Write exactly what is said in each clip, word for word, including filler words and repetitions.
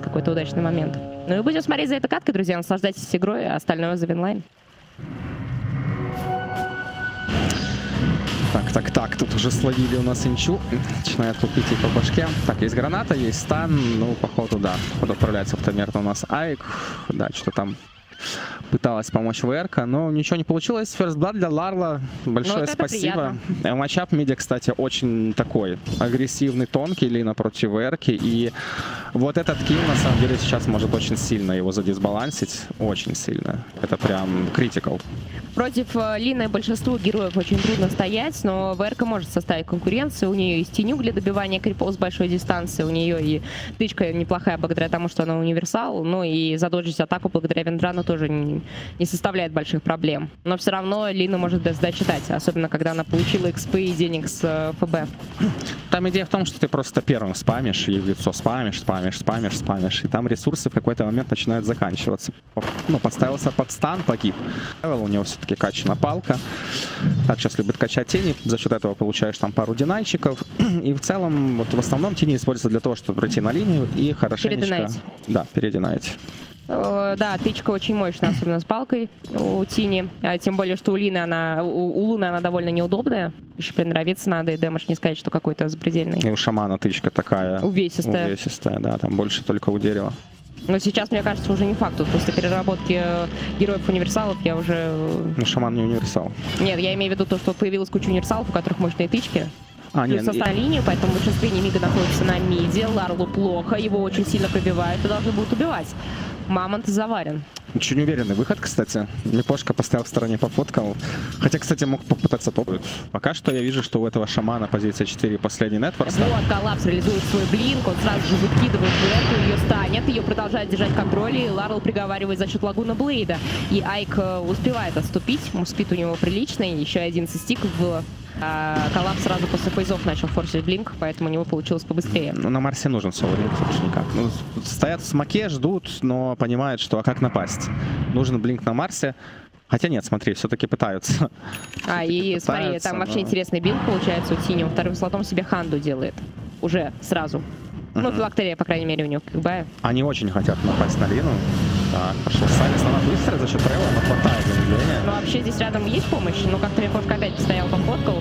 какой-то удачный момент. Ну и будем смотреть за этой каткой, друзья. Наслаждайтесь игрой, а остальное за винлайн. Так, так, так, тут уже словили у нас Инчу. Начинает лупить их по башке. Так, есть граната, есть стан. Ну, походу, да. Походу отправляется автомерно у нас Айк. Да, что-то там пыталась помочь Верка, но ничего не получилось. First Blood для Ларла. Большое вот спасибо. Матчап миди, кстати, очень такой агрессивный, тонкий. Лина против Верки. И вот этот килл, на самом деле, сейчас может очень сильно его задисбалансить. Очень сильно. Это прям критикал. Против Лины большинству героев очень трудно стоять, но Верка может составить конкуренцию. У нее есть тенюк для добивания крипов с большой дистанции, у нее и тычка неплохая благодаря тому, что она универсал, ну и задоджить атаку благодаря Вендрану тоже не, не составляет больших проблем. Но все равно Лина может досчитать, особенно когда она получила экспы и денег с ФБ. Там идея в том, что ты просто первым спамишь, ей в лицо спамишь, спамишь, спамишь, спамишь, и там ресурсы в какой-то момент начинают заканчиваться. Ну, подставился под стан, погиб. У него все качана палка. Так, сейчас любит качать тени. За счет этого получаешь там пару динайчиков. И в целом, вот в основном тени используются для того, чтобы пройти на линию и хорошенечко... Перединайте. Да, перединайте. О, да, тычка очень мощная, особенно с палкой у Тини. А, тем более, что у Лины она... У, у Луны она довольно неудобная. Еще приноровиться надо, и дэмэдж не сказать, что какой-то запредельный. И у шамана тычка такая... Увесистая. Увесистая, да. Там больше только у дерева. Но сейчас, мне кажется, уже не факт. Тут после переработки героев-универсалов я уже... Ну, шаман не универсал. Нет, я имею в виду то, что появилась куча универсалов, у которых мощные тычки. А, плюс нет, со и... линию, поэтому большинство Немига находится на миде. Ларлу плохо, его очень сильно пробивают и должны будут убивать. Мамонт заварен. Очень неуверенный выход, кстати. Мипошка поставил в стороне, пофоткал. Хотя, кстати, мог попытаться топать. Пока что я вижу, что у этого шамана позиция четыре, последний нетворс. Вот, Коллапс реализует свой блинк, он сразу же выкидывает Верку, ее станет, ее продолжает держать в контроле, и Ларл приговаривает за счет Лагуна Блейда. И Айк успевает отступить, муспит у него приличный, еще одиннадцать стик в... А Коллапс сразу после фейзов начал форсить блинк, поэтому у него получилось побыстрее. Ну, на Марсе нужен соло-рейд, собственно, никак. Ну, стоят в смоке, ждут, но понимают, что а как напасть. Нужен блинк на Марсе. Хотя нет, смотри, все-таки пытаются. А, все и пытаются, смотри, там но... вообще интересный билд получается у Тини. Вторым слотом себе ханду делает. Уже сразу. Mm-hmm. Ну, филактерия, по крайней мере, у него кикбая. Они очень хотят напасть на Лину. Так, пошел Салис, она быстро за счет тревела, она хватает замедления. Ну, вообще здесь рядом есть помощь, но как-то Мипошка опять стоял, пофоткал.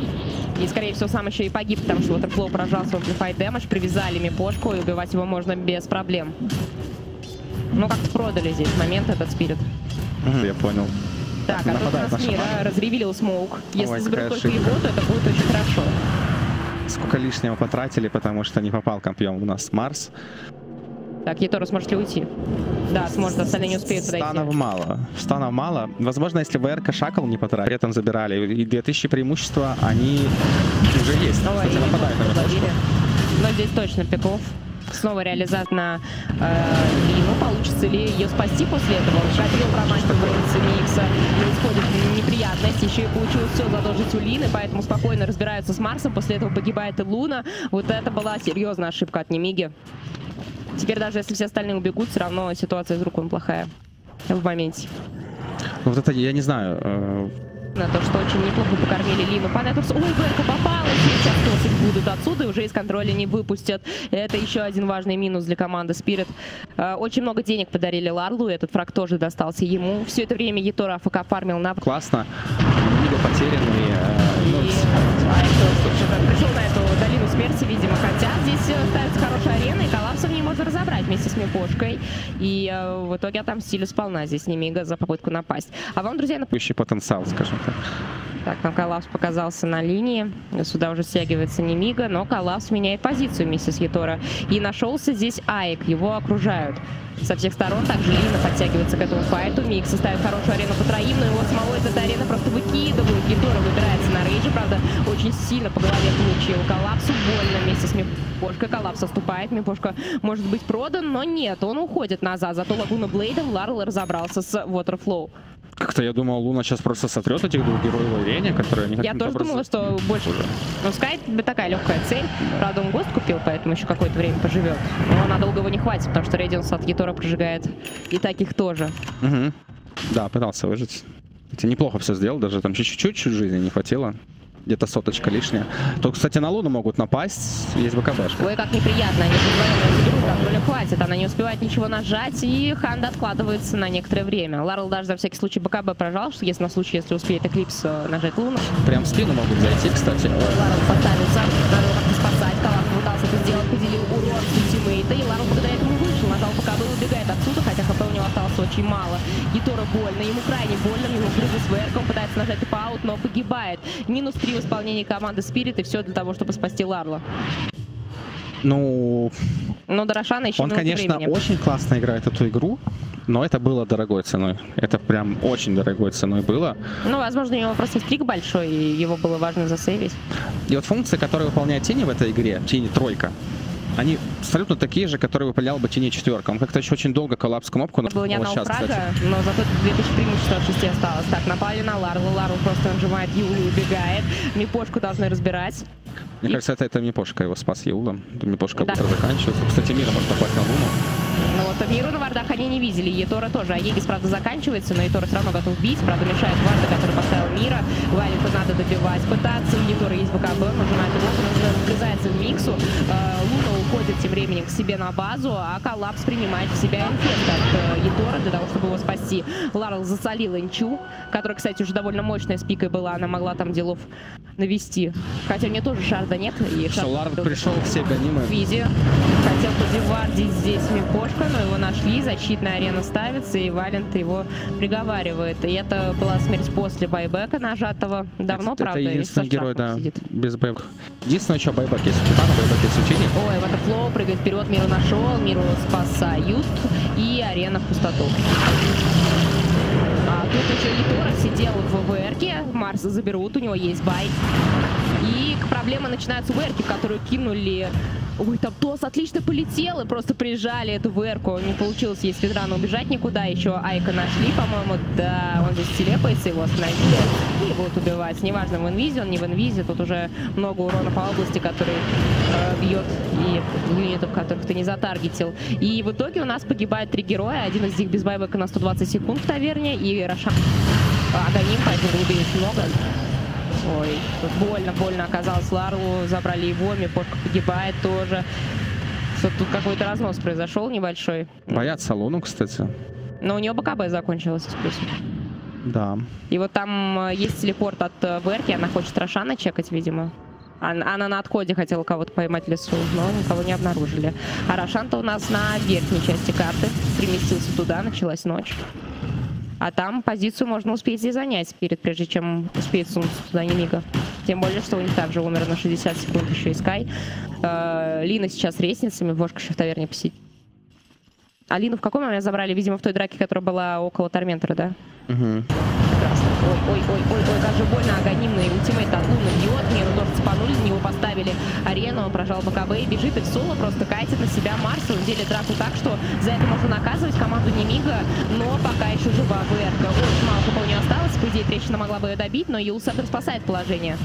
И, скорее всего, сам еще и погиб, потому что Waterflow поражал свой amplified damage, привязали Мипошку, и убивать его можно без проблем. Ну, как-то продали здесь момент этот Spirit. Mm-hmm. Я понял. Так, а тут у нас Мира разревелил смоук. Если заберут только его, то это будет очень хорошо. Сколько лишнего потратили, потому что не попал компьем у нас Марс. Так, Етору сможет ли уйти? Да, сможет, остальные не успеют подойти. Станов мало. Станов мало. Возможно, если бы РК Шакл не потратили, при этом забирали. И две тысячи преимущества, они уже есть. Ой, кстати, нападают на Мипошку. Но здесь точно пиков. Снова реализат на э, Лину. Получится ли ее спасти после этого? Он проделал промахивание Микса. Происходит неприятность. Еще и получилось все задолжить у Лины. Поэтому спокойно разбираются с Марсом. После этого погибает и Луна. Вот это была серьезная ошибка от Немиги. Теперь даже если все остальные убегут, все равно ситуация из рук он плохая в моменте. Вот это я не знаю. Э... На то, что очень неплохо покормили Лину. По нетворсу. Ой, Верка попала. Сейчас тосить будут отсюда и уже из контроля не выпустят. Это еще один важный минус для команды Spirit. Очень много денег подарили Ларлу. Этот фраг тоже достался ему. Все это время Етора АФК фармил на... Классно. Немига потерянный. И... А, пришел на эту долину смерти, видимо. Хотя здесь ставится хорошая арена. И Коллапса в ней можно разобрать вместе с Мипошкой. И в итоге отомстили сполна здесь Немига за попытку напасть. А вам, друзья, напущий потенциал, скажем. Так, там Коллапс показался на линии. Сюда уже стягивается Немига, но Коллапс меняет позицию вместе с Етора. И нашелся здесь Айк. Его окружают со всех сторон. Также Лина подтягивается к этому файту. Микс ставит хорошую арену по троим, но его самого эта арена просто выкидывают. Етора выбирается на рейдже. Правда, очень сильно по голове получил Коллапсу. Больно вместе с Мипошкой. Коллапс отступает. Мипошка может быть продан, но нет. Он уходит назад. Зато Лагуна Блейдом Ларл разобрался с Waterflow. Как-то я думал, Луна сейчас просто сотрет этих двух героев в арене, которые они... Я тоже просто... думала, что больше... Уже. Ну, Скай такая легкая цель. Правда, он ГОСТ купил, поэтому еще какое-то время поживет. Но надолго его не хватит, потому что Редиус от Етора прожигает. И таких тоже. Угу. Да, пытался выжить. Хотя неплохо все сделал, даже там чуть-чуть жизни не хватило. где-то соточка лишняя. То, кстати, на Луну могут напасть, есть БКБшка. Ой, как неприятно, они вдруг роли хватит, она не успевает ничего нажать, и Ханда откладывается на некоторое время. Ларл даже за всякий случай БКБ прожал, что если на случай, если успеет Эклипс нажать Луну. Прям в спину могут зайти, кстати. Ой, Ларл подставился, надо как-то спасать, Калак пытался это сделать, поделил урон ультимейта, и Ларл благодаря этому вышел, нажал БКБ, убегает отсюда, хотя ХП у него осталось очень мало. Гитора больно, ему крайне больно, ему плюс с Верком пытается нажать паут, но погибает. Минус три в исполнении команды Spirit, и все для того, чтобы спасти Ларла. Ну, но до Рошана еще он, конечно, времени. Очень классно играет эту игру, но это было дорогой ценой. Это прям очень дорогой ценой было. Ну, возможно, у него просто стрик большой, и его было важно засейвить. И вот функции, которые выполняет Тини в этой игре, Тини тройка, они абсолютно такие же, которые выполнял бы Тини четверка. Он как-то еще очень долго коллапс кнопку нажал. Было не одного сейчас, фрага, кстати. Но зато две тысячи преимущества от шести осталось. Так, напали на Ларлу. Ларлу просто нажимает Юлу и убегает. Мипошку должны разбирать. Мне и... кажется, это, это Мипошка его спас Юлом. Мипошка да. быстро заканчивается. Кстати, Мира может попасть на Луну. Ну вот Миру на вардах они не видели. Етора тоже. Аегис, правда, заканчивается, но Етора все равно готов бить. Правда, мешает варда, который поставил Мира. Валику надо добивать, пытаться. У Еторы есть БКБ, нажимает его, вгрызается в миксу. Луна уходит тем временем к себе на базу, а Коллапс принимает в себя инфект от Етора для того, чтобы его спасти. Ларл засолил Инчу, которая, кстати, уже довольно мощная с пикой была. Она могла там делов навести. Хотя у нее тоже шарда нет. И шарда Ларл пришел, все гонимые. Квизи хотел подивардить здесь Мипошка, но его нашли, защитная арена ставится, и Валент его приговаривает. И это была смерть после байбека нажатого. Давно, это, правда, это единственный герой, да, сидит. Без байбека. Единственное, что байбек есть у Титана, байбек есть у Тини. Ой, Waterflow прыгает вперед, Миру нашел, Миру спасают, и арена в пустоту. А тут еще Егор сидел в ВВРке, Марса заберут, у него есть бай. И проблемы начинаются в ВРке, в которую кинули... Ой, там Тос отлично полетел, и просто прижали эту ВРку. Не получилось ей с Федрана убежать никуда. Еще Айка нашли, по-моему, да, он здесь телепается, его остановили. И будут убивать. Неважно, в инвизе он, не в инвизе. Тут уже много урона по области, который э, бьет, и юнитов, которых ты не затаргетил. И в итоге у нас погибают три героя. Один из них без байбека на сто двадцать секунд в таверне. И Рошан Агоним, поэтому не убьет много. Ой, тут больно-больно оказалось Ларлу, забрали его, Мипошка погибает тоже. Тут какой-то разнос произошел небольшой. Боятся Луну, кстати. Но у него БКБ закончилось. Да. И вот там есть телепорт от Верки, она хочет Рошана чекать, видимо. Она на отходе хотела кого-то поймать в лесу, но никого не обнаружили. А Рошан-то у нас на верхней части карты, переместился туда, началась ночь. А там позицию можно успеть и занять перед, прежде чем успеет сунуться туда Немига. Тем более, что у них также умер на шестьдесят секунд еще и Скай. Э, Лина сейчас ресницами, Вошка еще в таверне посидит. А Лину в какой момент забрали? Видимо, в той драке, которая была около Торментора, да? Угу. Прекрасно. Ой-ой-ой-ой, как же больно, агонимный ультимейт от Луны бьет. Миру тоже цепанули, на него поставили арену, он прожал БКБ и бежит, и в соло просто катит на себя Марса. Удели драку так, что за это можно наказывать команду Немига, но пока еще жива ВРК. Очень мало ХП у нее осталось, по идее, трещина могла бы ее добить, но Юл Саттер спасает положение.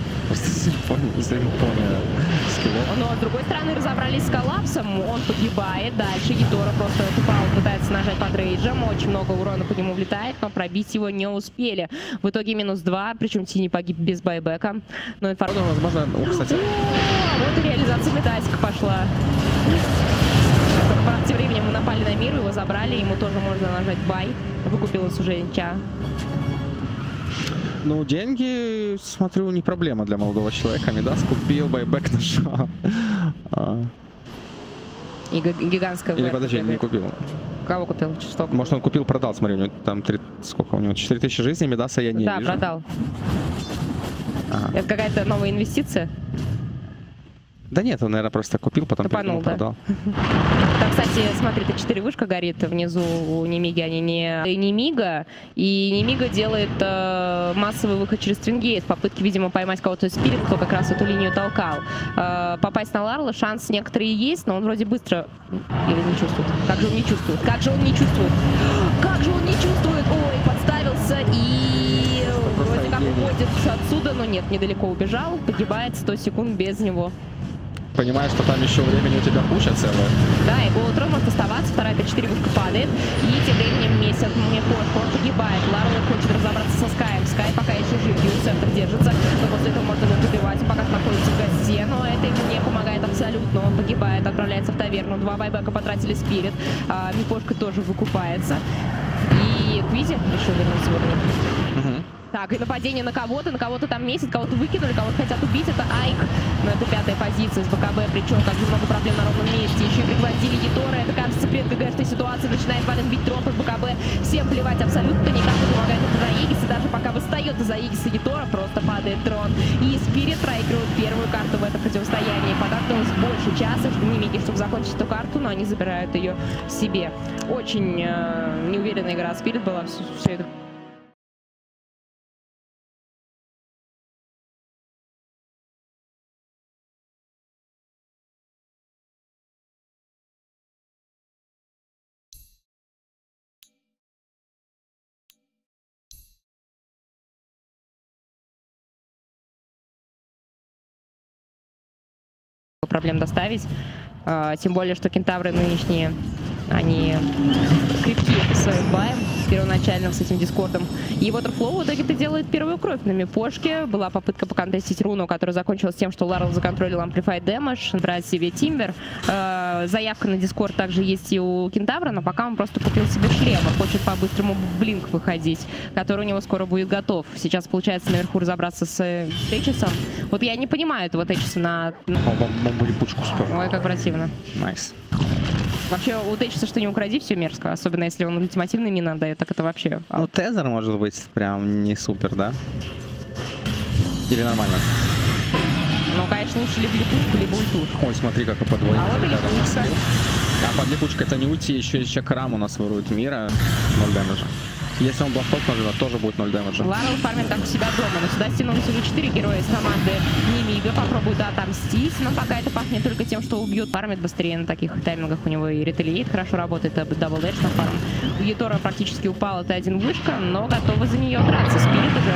Но с другой стороны разобрались с Коллапсом, он погибает, дальше Егора просто тупал, пытается нажать под рейджем, очень много урона по нему влетает, но пробить его не успели. В итоге минус два, причем Тини погиб без байбека. Но информация, возможно, кстати. О, вот и реализация метасика пошла. Тем временем мы напали на Миру, его забрали, ему тоже можно нажать бай. Выкупилась уже Инча. Ну, деньги, смотрю, не проблема для молодого человека. Мидас купил, байбек нашел. И гигантская... Или, подожди, не купил. Кого купил? Что купил? Может, он купил, продал, смотри, у него там три... сколько у него? четыре тысячи жизней, Мидаса я не да, вижу. Да, продал. Ага. Это какая-то новая инвестиция? Да нет, он, наверное, просто купил, потом передумал, да? Продал. Там, кстати, смотри, это четыре вышка горит внизу у Немиги, они не Немига. И Немига делает э, массовый выход через Твингейт, попытки, видимо, поймать кого-то из Спирит, кто как раз эту линию толкал. Э, попасть на Ларла шанс некоторые есть, но он вроде быстро... Или не чувствует. Как же он не чувствует? Как же он не чувствует? Как же он не чувствует? Ой, подставился и... Вроде как уходит отсюда, но нет, недалеко убежал, погибает сто секунд без него. Понимаешь, что там еще времени у тебя куча целая. Да, его утром может оставаться, вторая пять четыре вышка падает. И тем временем месяц Мипошка, он погибает. Ларл хочет разобраться со Скайем. Скай пока еще жив, Юсентр держится, но после этого можно будет погибает, отправляется в таверну. Два байбека потратили спирит. А, Мипошка тоже выкупается. И Квизи решил вернуться вовремя. Так, и нападение на кого-то, на кого-то там месяц, кого-то выкинули, кого-то хотят убить, это Айк. Но это пятая позиция с БКБ, причем так же много проблем на ровном месте. Еще и пригвоздили Едора, это кажется предгэгшная ситуация, начинает Вален бить тропы БКБ. Всем плевать абсолютно, никак не помогает это за Егис, и даже пока выстает из-за Егиса Едора, просто падает трон. И Спирит проигрывает первую карту в это противостояние. Понадобилось больше часа в Немиге, чтобы закончить эту карту, но они забирают ее себе. Очень э, неуверенная игра Спирит была все, все это. Проблем доставить, тем более, что кентавры нынешние, они крепки по своим баям, первоначально с этим дискордом. И Waterflow в итоге-то делает первую кровь на Мипошке. Была попытка поконтестить руну, которая закончилась тем, что Larl законтролил Amplify Damage, брать себе Timber. Заявка на дискорд также есть и у кентавра, но пока он просто купил себе шлем, хочет по-быстрому Blink выходить, который у него скоро будет готов. Сейчас получается наверху разобраться с Aegis'ом. Вот я не понимаю этого Aegis'а на... Ой, как противно. Найс. Вообще, у Тэчиса что не укради, все мерзко. Особенно, если он ультимативный мин отдает, так это вообще... Ну, Тезер может быть прям не супер, да? Или нормально? Ну, конечно, лучше либо липучку, либо ульту. Ой, смотри, как и подводит. А вот и липучка. А под липучкой это не уйти, еще еще крам у нас ворует мира. Ноль дэмэджа. Если он блокпост нажмет, тоже будет ноль дэмэджа. Ларл фармит так у себя дома, но сюда стянулись уже четыре героя из команды Немига, попробует отомстить, но пока это пахнет только тем, что убьют. Фармит быстрее на таких таймингах, у него и ретелиейт хорошо работает, дабл эдж на фарм. У Ятора практически упала один вышка, но готова за нее драться. Спирит уже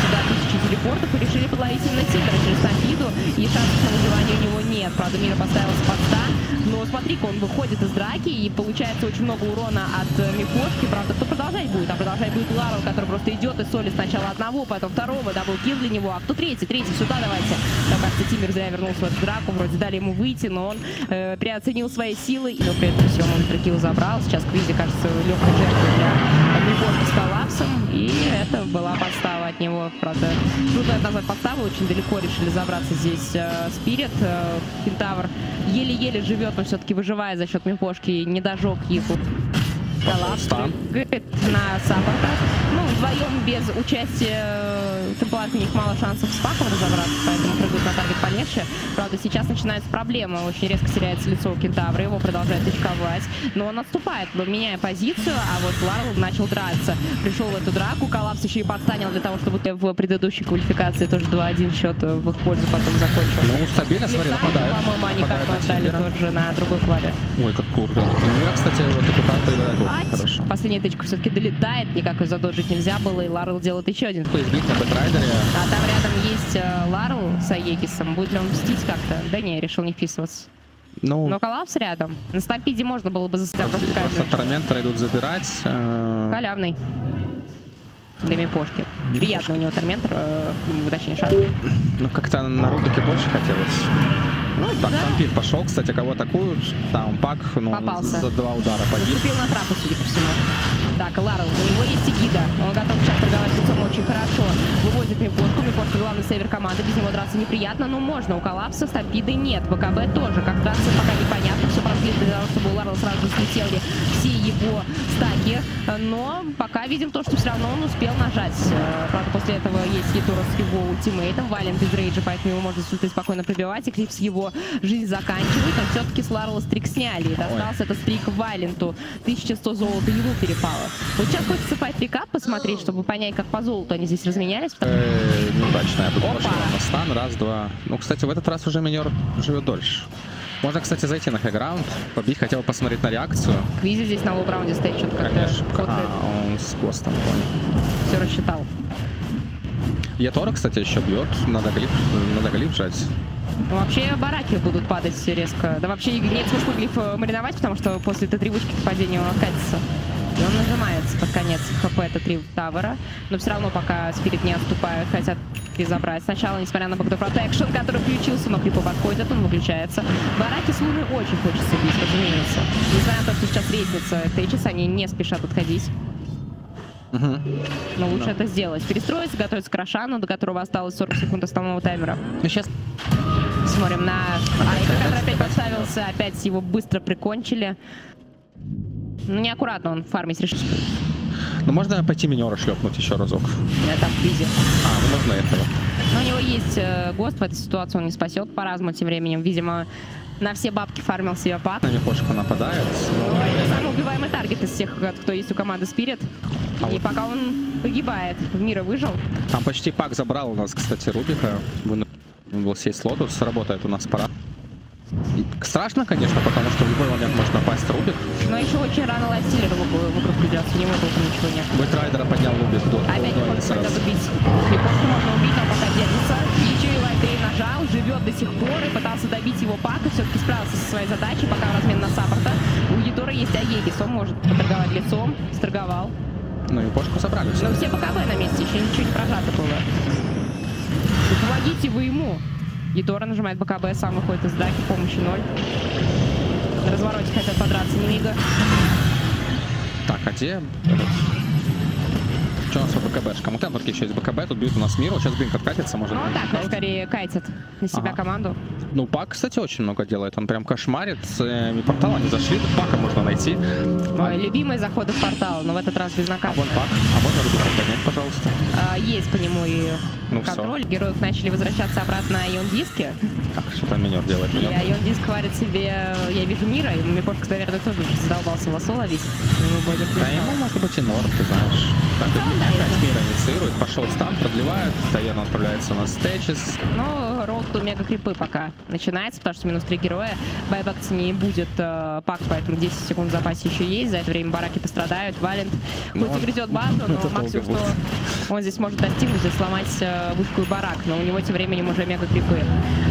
сюда тысячи телепортов и решили подловить именно Тимбера через Санфиду, и шансов на выживание у него нет. Правда, Мира поставилась под стан, но смотри-ка, он выходит из драки и получается очень много урона от Мипошки, правда, кто продолжает будет, а продолжать будет Ларл, который просто идет и солит сначала одного, потом второго, даблкил для него, а кто третий? Третий, сюда давайте. Там, кажется, Тимбер зря вернулся в эту драку, вроде дали ему выйти, но он э, переоценил свои силы, и при этом все, он ультракилл забрал, сейчас Квизи, кажется, легкая жертва для Мипошки с коллапсом, и это была подстава от него, правда, трудно назвать подставу, очень далеко решили забраться здесь э, Спирит, э, кентавр еле-еле живет, но все-таки выживает за счет Мипошки, не дожег их. Коллапс на саппорта. Ну, вдвоем без участия темпларки у них мало шансов с паком разобраться, поэтому прыгают на таргет полегче. Правда, сейчас начинается проблема. Очень резко теряется лицо у кентавра, его продолжает очковать. Но он отступает, меняя позицию, а вот Ларл начал драться. Пришел в эту драку, коллапс еще и подстанил для того, чтобы в предыдущей квалификации тоже два-один счет в их пользу потом закончил. Ну, стабильно, смотри, нападает. По-моему, они как-то отдали тоже на другой клаве. Ой, как круто. Я, кстати, вот эту карту. Хорошо. Последняя тычка все-таки долетает, никак ее задолжить нельзя было, и Ларл делает еще один. Появник на бэтрайдере. А там рядом есть э, Ларл с Аегисом, будет ли он мстить как-то? Да не, решил не вписываться. Ну, но коллапс рядом. На стампиде можно было бы заставить. Просто Торментора идут забирать. Э... Халявный. Для Мипошки. Приятно у него Торментор, э, точнее шанс. Ну как-то на Рубике больше хотелось. Ну, так, да. Тампир пошел, кстати, кого атакуют, там Пак, ну, попался. За два удара погиб. Наступил на трапу, судя по всему. Так, Ларл, у него есть эгида, он готов сейчас торговать лицом очень хорошо. Вывозит Мипошку, Мипошка главный сейвер команды, без него драться неприятно, но можно. У коллапса стампиды нет, БКБ тоже, как драться пока непонятно, все проследит для того, чтобы у Ларла сразу же слетели все его стаки, но пока видим то, что все равно он успел нажать. Правда, после этого есть Ятура с его ультимейтом, Вален без рейджа, поэтому его можно с ультой спокойно пробивать, и Клипс его жизнь заканчивает, но все-таки с Ларла стрик сняли. И достался этот стрик Валенту. тысяча сто золота ему перепало. Вот сейчас хочется по фрикап посмотреть, чтобы понять, как по золоту они здесь разменялись. Неудачная подборка на стан. Раз, два. Ну, кстати, в этот раз уже минер живет дольше. Можно, кстати, зайти на хайграунд, побить, хотел посмотреть на реакцию. Квизи здесь на лоу-раунде стоит что-то как-то. Он с костом, понял. Все рассчитал. Ятора, кстати, еще бьет. Надо глиф, надо глиф жать. Ну, вообще бараки будут падать резко. Да вообще нет смысла глиф мариновать, потому что после этой тревушки к падению он откатится. И он нажимается под конец хп, это три тавера. Но все равно пока Спирит не отступает, хотят и забрать. Сначала, несмотря на бэкдор протекшн, который включился, Макрипо подходит, он выключается. Бараки с Луны очень хочется бить, разумеется. Несмотря на то, что сейчас рейсница Тейчес, они не спешат отходить. Угу. Но лучше да. это сделать. Перестроиться, готовиться к Рошану, до которого осталось сорок секунд основного таймера. Ну, сейчас смотрим на Айка, который опять подставился, опять его быстро прикончили. Ну, неаккуратно он фармить решил. Ну, можно пойти минера шлепнуть еще разок? Там Kvizee. А, ну можно этого. Но у него есть э, ГОСТ, в этой ситуации он не спасет. Поразму тем временем, видимо, на все бабки фармил себе Пак. На Михошку нападает. Но... Это самый убиваемый таргет из всех, кто есть у команды Spirit. А и вот... пока он погибает, в мира выжил. Там почти Пак забрал у нас, кстати, Рубика. Вынужден был сесть лотус, сработает у нас пора. Страшно, конечно, потому что в любой момент может напасть Рубик. Но еще очень рано лайфстиллер вокруг придется, не выпал ничего нет. Бэтрайдера поднял Рубик до. Опять не хочет убить. Липошку можно убить, но пока держится. Еще и Лайтрей нажал, живет до сих пор и пытался добить его Пака. Все-таки справился со своей задачей, пока в размен на саппорта. У Едора есть Аегис, он может поторговать лицом, сторговал. Ну и Пошку собрали все. Но все БКБ на месте, еще ничего не прожато было. И помогите вы ему. Едора нажимает БКБ, сам выходит из даки, помощи ноль. На развороте хотят подраться, Немига. Так, а где? Что у нас по БКБшкам? Вот там только еще есть БКБ, тут бьют у нас мир, сейчас Блинк откатится, может... Ну вот так, он скорее кайтит на себя ага. команду. Ну, Пак, кстати, очень много делает, он прям кошмарит, и портал они зашли, тут Пака можно найти. Ой, любимые заходы в портал, но в этот раз безнаказанно. А вот Пак, а вот Рубик поднять, пожалуйста. А, есть по нему и ну, контроль, все. Героев начали возвращаться обратно на Ион-диске. Так, что там минер делает? Минер. Я Ион-диск хвалит себе, я вижу мира, и Мипошка, наверное, тоже задолбался лосо ловить. Да ему может быть и норм, ты знаешь. Так, да, и да, опять мира инициирует, пошел стан, продлевает, постоянно отправляется у нас Тейчес. Ну, ролл-то мега крипы пока начинается, потому что минус три героя, байбакс не будет э, Пак, поэтому десять секунд в запасе еще есть, за это время бараки пострадают, Валент хоть и грызет базу, но максимум, что он здесь может достигнуть, здесь сломать э, вышку и барак, но у него тем временем уже мега крипы.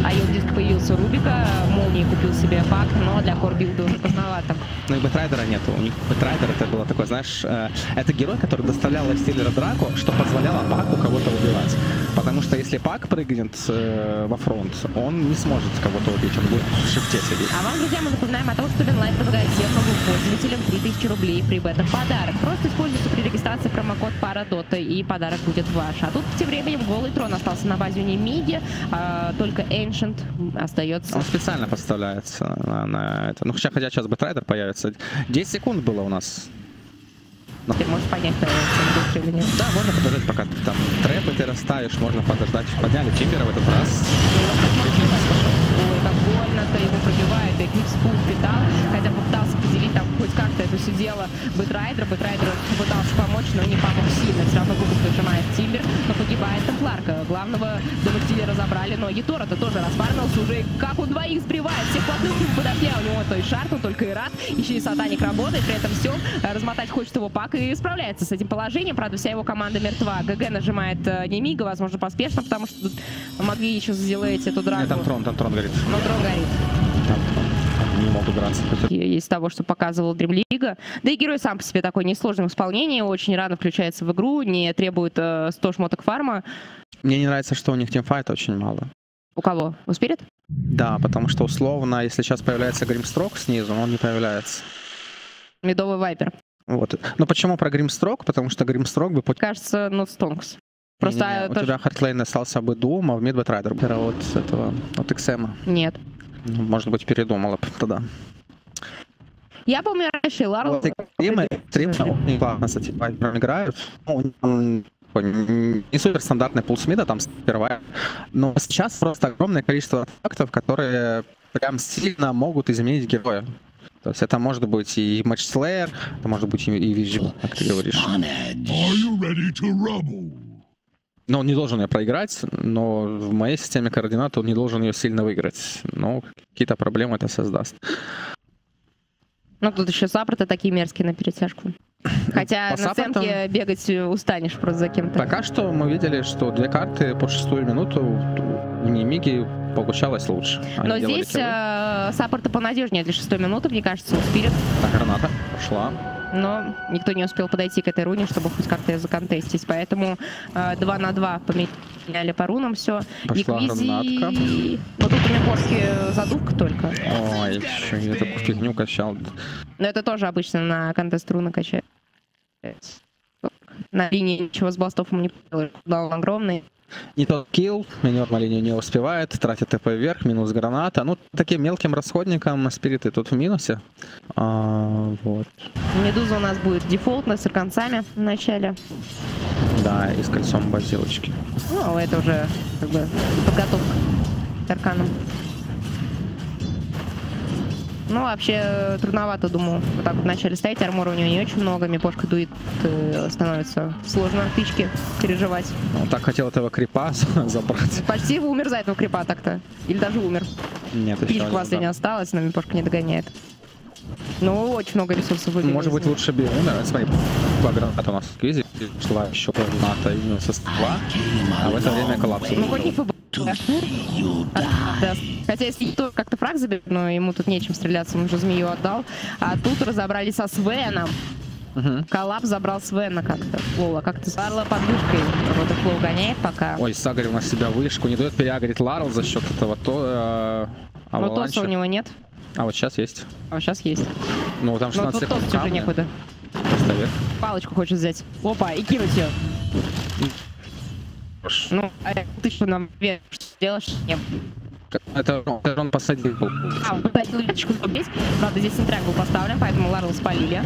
А Йон-диск появился у Рубика, молнии купил себе Пак, но для корбилда уже поздновато. Ну и бэтрайдера нету, у них бэтрайдер это было такое, знаешь, э, это герой, который доставлял лайфстиллера драку, что позволяло Паку кого-то убивать, потому что если Пак прыгнет э, во фронт, он не сможет кого-то убить, он будет в шифте сидеть. А вам, друзья, мы напоминаем о том, что Винлайн предлагает всем новым пользователям три тысячи рублей при бетах подарок. Просто используйте при регистрации промокод Парадота, и подарок будет ваш. А тут тем временем голый трон остался на базе у Немиги, а только Ancient остается. Он специально подставляется на, на это. Ну, хотя, хотя сейчас бэтрайдер появится. десять секунд было у нас. Но. Ты можешь понять, что или нет. Да, можно подождать, пока ты там трэпы ты расставишь, можно подождать. Подняли Тимбера в этот раз. Ой, как больно-то его пробивает, и Клипс пул питал, хотя попытался поделить там хоть как-то это все дело Бэтрайдера. Бэтрайдер пытался помочь, но не помог сильно. Все равно губы нажимает Тимбер, но погибает там Кларка. Главного домоктилера забрали, но Едора-то тоже расфармился уже, как у двоих сбривает. Всех плотных подошли, а у него то и Шар, то только и Рад, еще и Сатаник работает. При этом все, размотать хочет его Пак и справляется с этим положением. Правда, вся его команда мертва. ГГ нажимает Немига, возможно, поспешно, потому что могли еще сделать эту драку. Нет, там трон, там трон горит. Но трон горит. Там, там не могут драться. Из того, что показывал Дримлига. Да и герой сам по себе такой несложный в исполнении. Очень рано включается в игру, не требует э, сто шмоток фарма. Мне не нравится, что у них тимфайта очень мало. У кого? У Spirit? Да, потому что условно, если сейчас появляется Гримстрок снизу, он не появляется. Медовый Вайпер. Вот. Но почему про Гримстрок? Потому что Гримстрок бы... Кажется, Not Stonks. Просто не, не, не. У тоже... тебя хардлейн остался бы Doom, а в мид бэтрайдер был от этого, от икс эм. Нет. Может быть, передумала тогда. Я помню, раньше Larl... Тримы, тримы, кстати, Viper играют. Не супер стандартный пул с мида, там сперва. Но сейчас просто огромное количество артефактов, которые прям сильно могут изменить героя. То есть это может быть и матч-слеер, это может быть и вижу, как ты говоришь. Но он не должен ее проиграть, но в моей системе координат он не должен ее сильно выиграть. Но какие-то проблемы это создаст. Ну тут еще саппорты такие мерзкие на перетяжку. Хотя по на саппортам... сценке бегать устанешь просто за кем-то. Пока что мы видели, что две карты по шестую минуту у Немиги получалось лучше. Они но здесь э, саппорты понадежнее для шестой минуты, мне кажется, у Spirit. Так, граната пошла. но никто не успел подойти к этой руне, чтобы хоть как-то ее законтестить. Поэтому э, два на два поменяли по рунам все. Пошла и гранатка. И... Вот тут у меня кошки задувка только. Ой, я такую фигню качал. Но это тоже обычно на контест руны качает. На линии ничего с бластовым не было, дал огромный. Не тот килл, минер на линию не успевает, тратит ТП вверх, минус граната. Ну, таким мелким расходником спириты тут в минусе. А, вот. Медуза у нас будет дефолтно, с арканцами в начале. Да, и с кольцом базилочки. Ну, это уже как бы подготовка к арканам. Ну, вообще, трудновато, думаю, вот так вот вначале стоять. Армора у него не очень много, Мипошка дует, становится сложно тычки переживать. Он так хотел этого крипа забрать. Почти его умер за этого крипа так-то. Или даже умер. Нет, тычка класса не осталось, но Мипошка не догоняет. Ну, очень много ресурсов выбили. Может быть, лучше бери, да, смотри, два граната у нас в Квизе, шла еще граната и минус два, а в это время коллапс. Ну, хоть не фаб... да. А, да. Хотя если кто как-то фраг заберет, но ему тут нечем стреляться, он уже змею отдал. А тут разобрались со Свеном. Угу. Коллапс забрал Свена как-то. Лола как-то с Ларла под вышкой. Waterflow гоняет пока. Ой, Сагарь у нас себя вышку не дает, переагрит Ларл за счет этого то... Э, но тоса у него нет. А вот сейчас есть. А вот сейчас есть. Ну там шестнадцать секунд камня. Уже некуда. Поставь. Палочку хочет взять. Опа, и кинуть ее. Ну, а ты что нам веришь, что делаешь? Нет. Это он посадил. А, он посадил личку убить. Правда, здесь интрак был поставлен, поэтому Ларл спалили.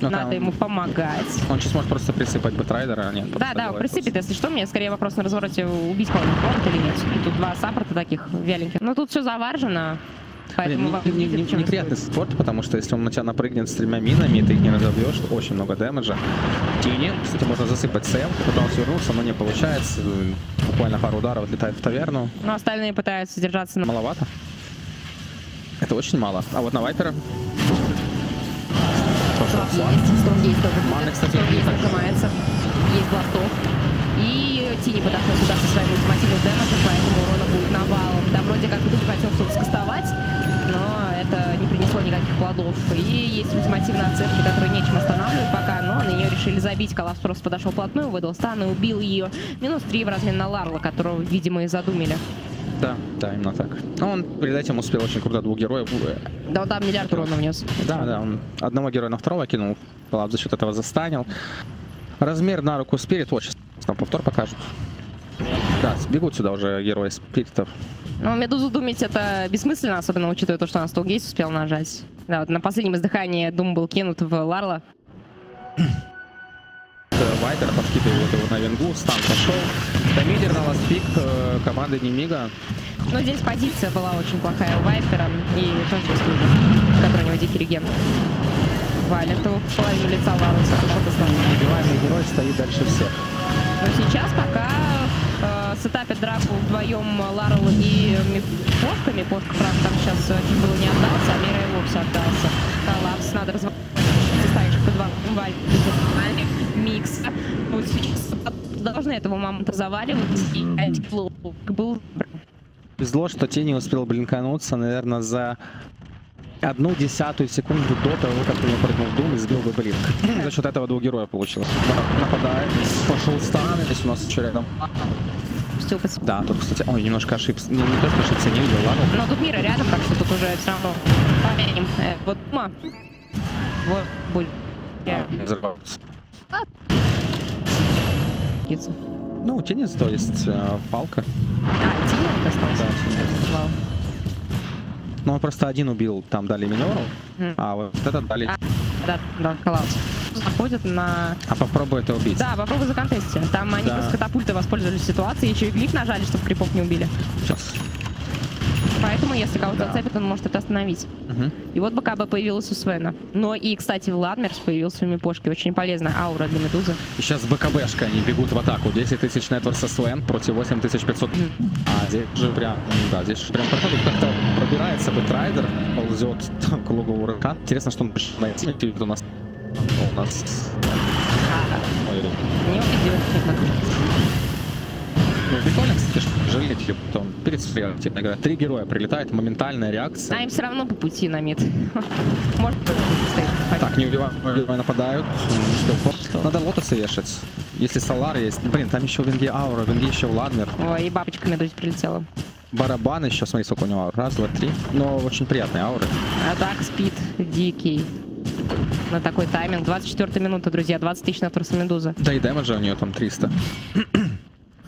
Ну, надо там... ему помогать. Он сейчас может просто присыпать бэтрайдера, а нет? Да, да, присыпет, если что. Мне скорее вопрос на развороте, убить кого-нибудь или нет. И тут два саппорта таких вяленьких. Но тут все заваржено. Поэтому не, не, не, неприятный спорт, потому что если он на тебя напрыгнет с тремя минами, и ты их не разобьешь, очень много дэмэджа. Тини, кстати, можно засыпать сэм, потом свернулся, но не получается. Буквально пару ударов отлетает в таверну. Но остальные пытаются держаться на... Маловато. Это очень мало. А вот на Вайпера... Маны, кстати, есть бластов. И Тини подошел сюда со своим ультимативным дэмэджем, поэтому урона будет навалом. Да, вроде как тут хотел что-то скастовать, но это не принесло никаких плодов. И есть ультимативная оценка, которую нечем останавливать пока, но на нее решили забить. Коллапс просто подошел вплотную, выдал стан и убил ее. Минус три в размен на Ларла, которого, видимо, и задумали. Да, да, именно так. Но он перед этим успел очень круто двух героев. Да, он там миллиард урона внес. Да, да, он одного героя на второго кинул, Коллапс за счет этого застанил. Размер на руку Спирит, вот сейчас нам повтор покажут. Да, бегут сюда уже герои Спиритов. Ну, Медузу думить это бессмысленно, особенно учитывая то, что она Столгейс успел нажать. Да, вот на последнем издыхании Дум был кинут в Ларла. Вайпер подкидывает его на вингу, стан пошел. Это мидер на ластпик команды Немига. Но здесь позиция была очень плохая у Вайпера, и он чувствует, который у него дикий реген. Валит его в половину лица Ларла, что-то становится. Небиваемый герой стоит дальше всех. Но сейчас пока э, сетапят драку вдвоем Ларл и Мипошка. Мипошка, правда, там сейчас чуть было не отдался, а Мира и вовсе отдался. Коллапс, надо развалить. Заставишь по два вальпи. Микс. Вот сейчас должны этого мамонта заваливать. И антифлоу был... Везло, что Тени успел блинкануться, наверное, за... Одну десятую секунду до того, как он прыгнул в дум и сбил бы блин. За счет этого двух героев получилось. Нападает, пошел стан, здесь у нас еще рядом. Да, тут, кстати, ой, немножко ошибся. Не, не то, что ошибся, не видел, ладно. Но тут Мира рядом, так что тут уже все равно поменим. Э, вот ма. Вот боль. Я... Взорвался. А. Ну, тенец, то есть э, палка. А, тенец остался. Да, но он просто один убил, там дали минерал, mm. а вот этот дали... А, да, да, Коллапс. Заходят на... А попробуй это убить. Да, попробуй законтестить. Там они да. с катапульта воспользовались ситуацией, еще и клик нажали, чтобы крипов не убили. Сейчас. Поэтому, если кого-то да. зацепит, он может это остановить. Угу. И вот БКБ появилась у Свена. Но и, кстати, Владмир появился у Мипошки. Очень полезная аура для Медузы. И сейчас БКБшка, они бегут в атаку. десять тысяч нетворк со Свен против восемь тысяч пятисот. Mm. А здесь же прям, да, здесь же прям как-то пробирается бэтрайдер, ползет к лугу урока. Интересно, что он пришел найти у нас. У нас... Не увидел. Ну, прикольно, кстати, что жалеть, потом перед смертью три героя прилетает, моментальная реакция. А им все равно по пути на мид. Может, стоит. Так, не убиваем, нападают. Надо лотосы вешать. Если Солар есть. Блин, там еще Венги аура, Венги еще Владмир. Ой, и бабочка Медуза прилетела. Барабан еще, смотри, сколько у него аура. Раз, два, три. Но очень приятные ауры. Атак спид дикий. На такой тайминг. двадцать четвёртая минута, друзья. двадцать тысяч на Торса Медуза. Да и дэмэджа у нее там триста.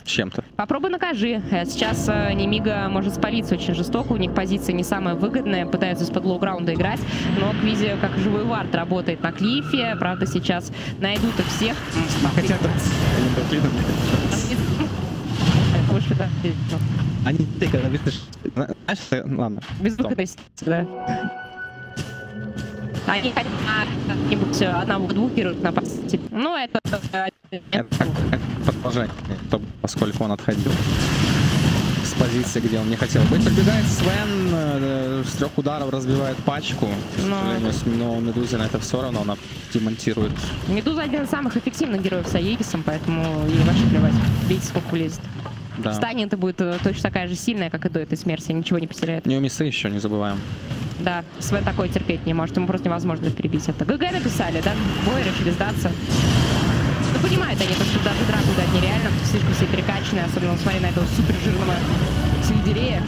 Чем-то. Попробуй накажи. Сейчас э, Немига может спалиться очень жестоко. У них позиция не самая выгодная. Пытаются из-под лоу-граунда играть. Но Квизи как живой вард работает на клифе. Правда, сейчас найдут их всех. Хотя они тыкают на битве. Ладно. Без выхода, да. Они хотят как-нибудь одного-двух героев напасть. Ну, это... Это как подположение, поскольку он отходил с позиции, где он не хотел быть. Подбегает Свен, э, с трех ударов разбивает пачку. Но... но Медузе на это все равно, она демонтирует. Медуза один из самых эффективных героев с Аегисом, поэтому ей вообще плевать. Бейте, сколько влезет. Да. Встанет, это будет точно такая же сильная, как и до этой смерти, ничего не потеряет. У нее миссы еще, не забываем. Да, Свен такой терпеть не может, ему просто невозможно перебить это. ГГ написали, да? Бой решили сдаться. Ну, понимают они, потому что даже драку дать нереально, слишком все перекачанные, особенно, смотри, на этого супержирного сельдерея.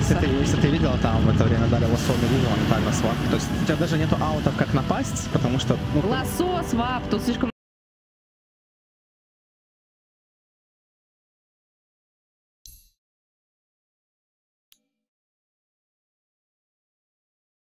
Если ты, если ты видела, там в это время дали лосо Медузу, он так на свап. То есть у тебя даже нету аутов, как напасть, потому что... Ну... Лосо, свап, тут слишком